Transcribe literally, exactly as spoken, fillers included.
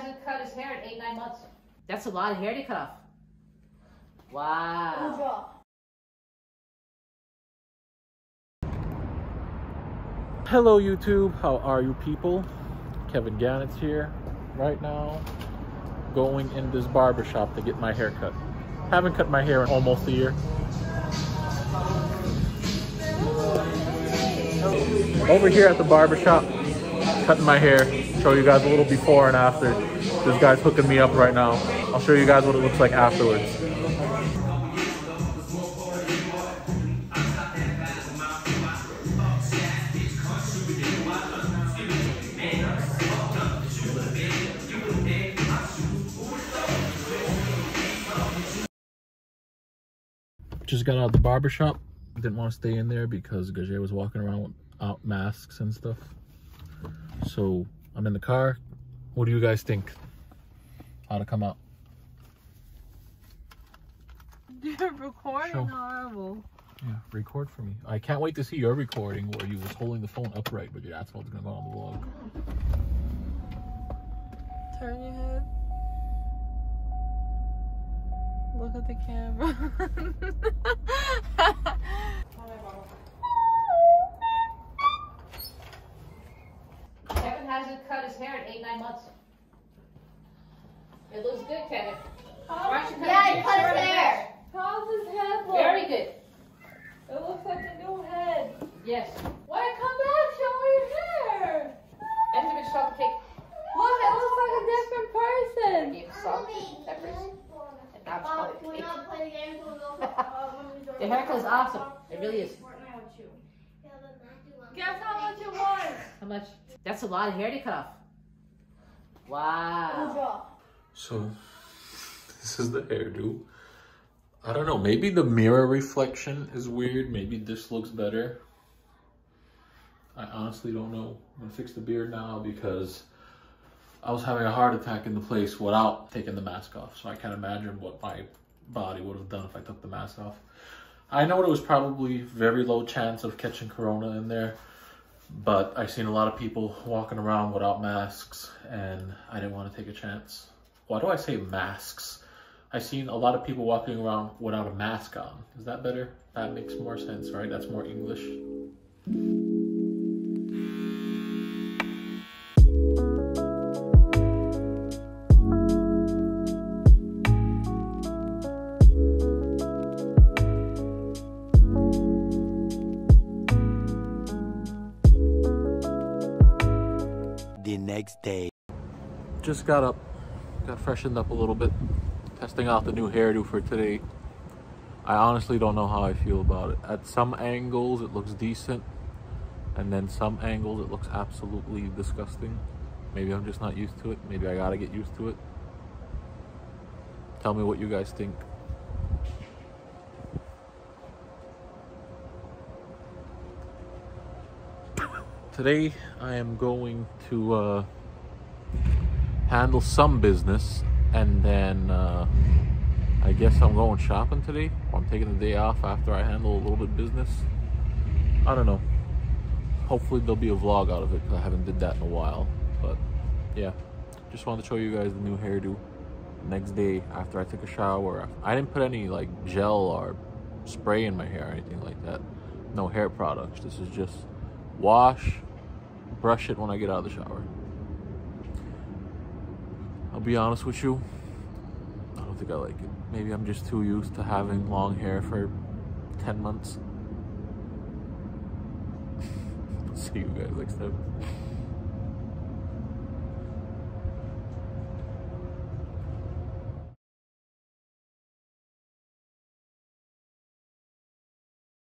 hasn't cut his hair in eight, nine months. That's a lot of hair to cut off. Wow. Hello YouTube, how are you people? Kevin Gannets here right now, going in this barbershop to get my hair cut. Haven't cut my hair in almost a year. Over here at the barbershop, cutting my hair, show you guys a little before and after. This guy's hooking me up right now. I'll show you guys what it looks like afterwards. Just got out of the barbershop. Didn't want to stay in there because Gage was walking around without masks and stuff. So I'm in the car. What do you guys think? How to come out? They're recording Show. Horrible. Yeah, record for me. I can't wait to see your recording where you was holding the phone upright, but yeah, that's what's gonna go on the vlog. Turn your head. Look at the camera. Kevin hasn't cut his hair in eight, nine months. It looks good, Kevin. Why don't you cut yeah, he cut his hair. How's his head look? Very good. It looks like a new head. Yes. Why come back? Show me your hair. That's a bit chocolate cake. Look, it looks like a different person. Give soft peppers. Mom, we're not playing games, we'll go for, uh, when we go. The haircut is awesome. It really is. Guess how much it was? How much? That's a lot of hair to cut off. Wow. So, this is the hairdo. I don't know, maybe the mirror reflection is weird. Maybe this looks better. I honestly don't know. I'm gonna fix the beard now because I was having a heart attack in the place without taking the mask off. So I can't imagine what my body would have done if I took the mask off. I know it was probably very low chance of catching corona in there, but I've seen a lot of people walking around without masks and I didn't want to take a chance. Why do I say masks? I've seen a lot of people walking around without a mask on. Is that better? That makes more sense, right? That's more English. Day. Just got up, got freshened up a little bit, testing out the new hairdo for today. I honestly don't know how I feel about it. At some angles it looks decent, and then some angles it looks absolutely disgusting. Maybe I'm just not used to it. Maybe I gotta get used to it. Tell me what you guys think. Today I am going to uh, handle some business, and then uh, I guess I'm going shopping today. I'm taking the day off after I handle a little bit of business. I don't know. Hopefully there'll be a vlog out of it because I haven't did that in a while. But yeah, just wanted to show you guys the new hairdo. Next day after I took a shower, I didn't put any like gel or spray in my hair or anything like that. No hair products. This is just wash, brush it when I get out of the shower. I'll be honest with you, I don't think I like it. Maybe I'm just too used to having long hair for ten months. See you guys next time.